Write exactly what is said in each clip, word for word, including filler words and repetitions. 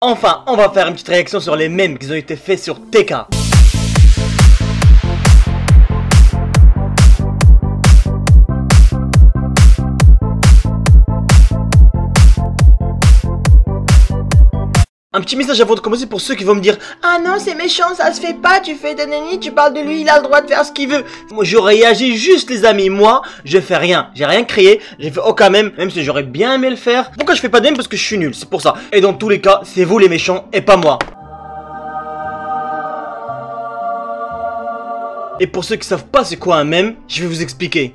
Enfin, on va faire une petite réaction sur les mèmes qui ont été faits sur T K. Un petit message avant de commencer pour ceux qui vont me dire « Ah non, c'est méchant, ça se fait pas, tu fais nanani, tu parles de lui, il a le droit de faire ce qu'il veut. » Moi, je réagis juste les amis, moi, je fais rien, j'ai rien créé, j'ai fait aucun mème, même si j'aurais bien aimé le faire. Pourquoi je fais pas de mème? Parce que je suis nul, c'est pour ça. Et dans tous les cas, c'est vous les méchants et pas moi. Et pour ceux qui savent pas c'est quoi un mème, je vais vous expliquer.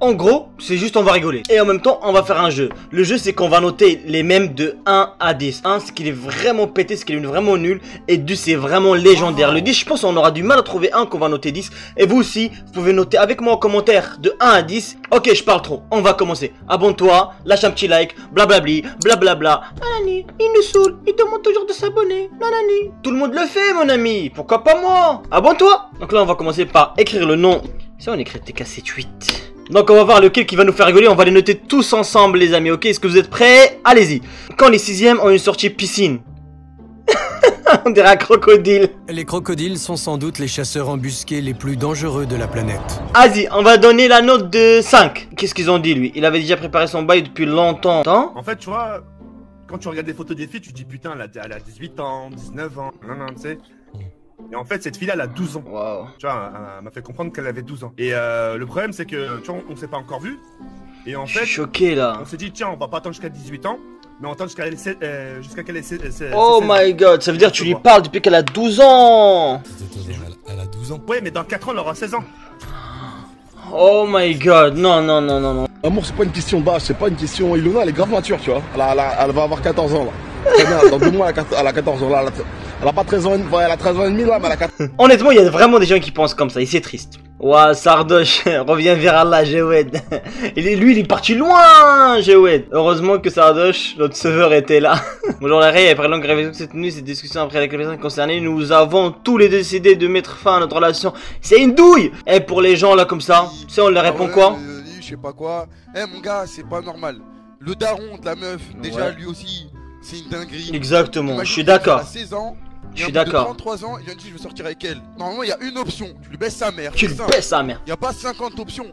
En gros, c'est juste on va rigoler. Et en même temps, on va faire un jeu. Le jeu, c'est qu'on va noter les mèmes de un à dix. un, c'est qu'il est vraiment pété, c'est qu'il est vraiment nul. Et deux, c'est vraiment légendaire. Le dix, je pense qu'on aura du mal à trouver un qu'on va noter dix. Et vous aussi, vous pouvez noter avec moi en commentaire de un à dix. Ok, je parle trop. On va commencer. Abonne-toi, lâche un petit like, blablabli, blablabla. Nanani, il nous saoule, il demande toujours de s'abonner. Nanani. Tout le monde le fait, mon ami. Pourquoi pas moi? Abonne-toi. Donc là, on va commencer par écrire le nom. Ça, on écrit T K soixante-dix-huit. Donc on va voir lequel qui va nous faire rigoler, on va les noter tous ensemble les amis, ok? Est-ce que vous êtes prêts? Allez-y. Quand les sixièmes ont une sortie piscine. On dirait un crocodile. Les crocodiles sont sans doute les chasseurs embusqués les plus dangereux de la planète. Vas-y, on va donner la note de cinq. Qu'est-ce qu'ils ont dit lui? Il avait déjà préparé son bail depuis longtemps. Hein, en fait tu vois, quand tu regardes des photos des filles, tu te dis putain elle a dix-huit ans, dix-neuf ans, non non tu sais. Et en fait cette fille là elle a douze ans. Wow. Tu vois, elle m'a fait comprendre qu'elle avait douze ans. Et euh, le problème c'est que tu vois on, on s'est pas encore vu. Et en fait je suis choqué là. On s'est dit tiens on va pas attendre jusqu'à dix-huit ans. Mais on attend jusqu'à euh, jusqu'à qu'elle ait seize ans. Oh my god, ça veut dire que tu lui parles depuis qu'elle a douze ans. Elle a douze ans. Ouais mais dans quatre ans elle aura seize ans. Oh my god, non non non non non. L'amour c'est pas une question d'âge, c'est pas une question. Ilona elle est grave mature tu vois. Elle, a, elle, a, elle va avoir quatorze ans là. Très bien, dans deux mois elle a quatorze ans là. Elle a pas treize ans, elle a treize ans et demi là, mais elle a quatorze. Honnêtement, il y a vraiment des gens qui pensent comme ça et c'est triste. Ouah, Sardoche, reviens vers Allah, Jeoued. Et lui, il est parti loin, Jeoued. Heureusement que Sardoche, notre sauveur, était là. Bonjour la Ré, après longue réflexion que cette nuit, cette discussion après avec les personnes concernées, nous avons tous les décidé de mettre fin à notre relation. C'est une douille. Et pour les gens là comme ça, tu sais, on leur répond quoi? Je sais pas quoi. Eh mon gars, c'est pas normal. Le daron de la meuf, déjà lui aussi, c'est une dinguerie. Exactement, je suis d'accord. Je suis d'accord. trente-trois ans, il vient de dire je veux sortir avec elle. Normalement, il y a une option. Tu lui baisses sa mère. Tu lui baisses sa mère. Il n'y a pas cinquante options.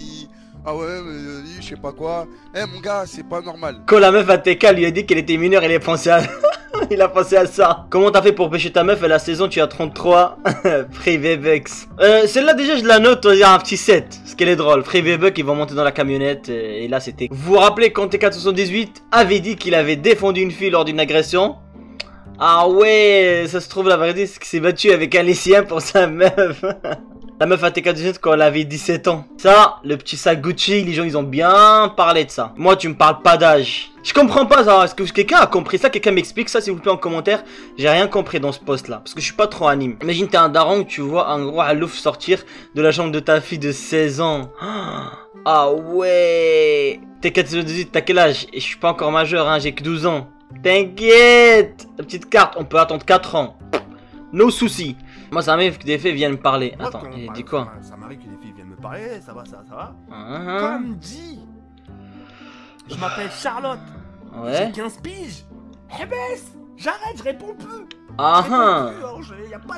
Il... Ah ouais, euh, je sais pas quoi. Eh hey, mon gars, c'est pas normal. Quand la meuf à T K lui a dit qu'elle était mineure, il a pensé à... il a pensé à ça. Comment t'as fait pour pêcher ta meuf à la saison, tu as trente-trois. Privé Vex. Euh, Celle-là, déjà, je la note, on va dire un petit sept. Parce qu'elle est drôle. Privé Vex, ils vont monter dans la camionnette. Et, et là, c'était... Vous vous rappelez quand T K soixante-dix-huit avait dit qu'il avait défendu une fille lors d'une agression? Ah ouais, ça se trouve la vérité c'est qu'il s'est battu avec un lycéen pour sa meuf. La meuf à T K dix-huit quand elle avait dix-sept ans. Ça, le petit sac Gucci, les gens ils ont bien parlé de ça. Moi tu me parles pas d'âge. Je comprends pas ça, est-ce que quelqu'un a compris ça? Quelqu'un m'explique ça s'il vous plaît en commentaire. J'ai rien compris dans ce post là, parce que je suis pas trop anime. Imagine t'es un daron que tu vois un gros halouf sortir de la chambre de ta fille de seize ans. Ah ouais. T K soixante-dix-huit t'as quel âge? Et je suis pas encore majeur hein, j'ai que douze ans. T'inquiète, la petite carte, on peut attendre quatre ans. Nos soucis. Moi ça m'arrive que des filles viennent me parler. Attends, moi, il dit quoi? Ça m'arrive que des filles viennent me parler, ça va, ça va, ça va. Uh-huh. Comme dit, je m'appelle Charlotte. Ouais. J'ai quinze piges. Eh ben, j'arrête, je réponds plus. Ah ah.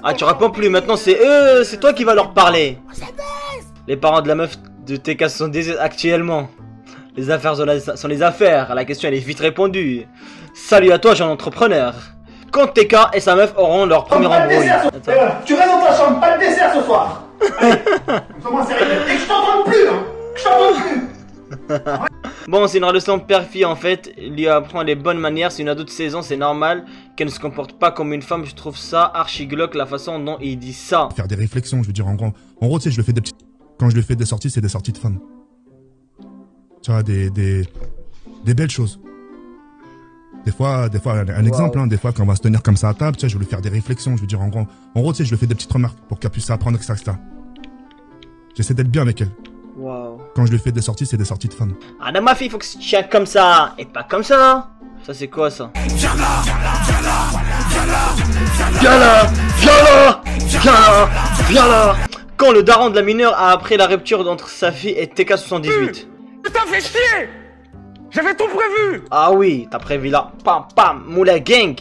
Ah tu réponds plus, maintenant c'est eux, c'est toi qui vas leur parler. Les parents de la meuf de T K sont des actuellement. Les affaires sont les affaires, la question elle est vite répondue. Salut à toi, jeune entrepreneur. Quand T K et sa meuf auront leur premier embrouille. Euh, tu restes dans ta chambre, pas de dessert ce soir. Allez, comment c'est réglé? Et que je t'entende plus, hein. Que je t'entende plus. Bon, c'est une relation père-fille en fait. Il lui apprend les bonnes manières. C'est une ado de seize ans, c'est normal qu'elle ne se comporte pas comme une femme. Je trouve ça archi-glauque la façon dont il dit ça. Faire des réflexions, je veux dire en gros. En gros, tu sais, je le fais des petits. Quand je le fais des sorties, c'est des sorties de femmes. Tu vois, des, des, des belles choses. Des fois, des fois un, un wow. exemple, hein, des fois quand on va se tenir comme ça à table, tu sais, je vais lui faire des réflexions, je vais dire en gros, en gros, tu sais, je lui fais des petites remarques pour qu'elle puisse apprendre, et cetera et cetera. J'essaie d'être bien avec elle. Wow. Quand je lui fais des sorties, c'est des sorties de femmes. Ah non, ma fille, il faut que tu tiens comme ça et pas comme ça. Ça, c'est quoi ça? Viens là, viens là, viens là, viens là, viens là. Quand le daron de la mineure a appris la rupture entre sa fille et T K soixante-dix-huit. Mmh. T'as fait chier! J'avais tout prévu. Ah oui, t'as prévu là. Pam, pam, moula gang.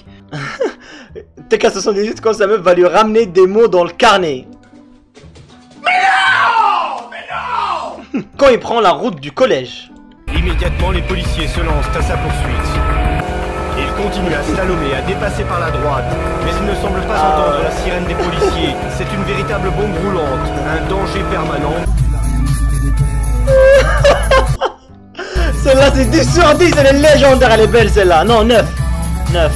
T K soixante-dix-huit, quand sa meuf va lui ramener des mots dans le carnet. Mais non, mais non. Quand il prend la route du collège. Immédiatement, les policiers se lancent à sa poursuite. Il continue à slalomer, à dépasser par la droite, mais il ne semble pas ah. entendre la sirène des policiers. C'est une véritable bombe roulante, un danger permanent. Celle-là, c'est dix sur dix, elle est légendaire, elle est belle celle-là. Non, neuf. neuf.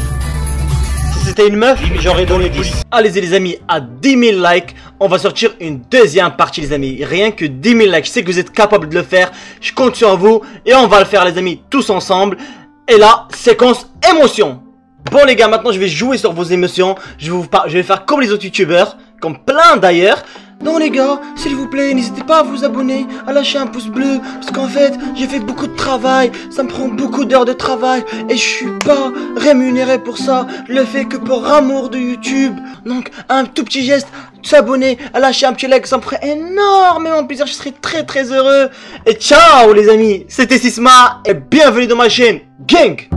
Si c'était une meuf, j'aurais donné dix. Allez-y les amis, à dix mille likes, on va sortir une deuxième partie les amis. Rien que dix mille likes, je sais que vous êtes capables de le faire. Je compte sur vous et on va le faire les amis, tous ensemble. Et là, séquence émotion. Bon les gars, maintenant je vais jouer sur vos émotions. Je vais, vous par... je vais faire comme les autres youtubeurs, comme plein d'ailleurs. Donc les gars, s'il vous plaît, n'hésitez pas à vous abonner, à lâcher un pouce bleu. Parce qu'en fait, j'ai fait beaucoup de travail. Ça me prend beaucoup d'heures de travail. Et je suis pas rémunéré pour ça. Je le fais que pour amour de YouTube. Donc un tout petit geste, s'abonner, à lâcher un petit like, ça me ferait énormément plaisir. Je serais très très heureux. Et ciao les amis, c'était Sisma. Et bienvenue dans ma chaîne Gang.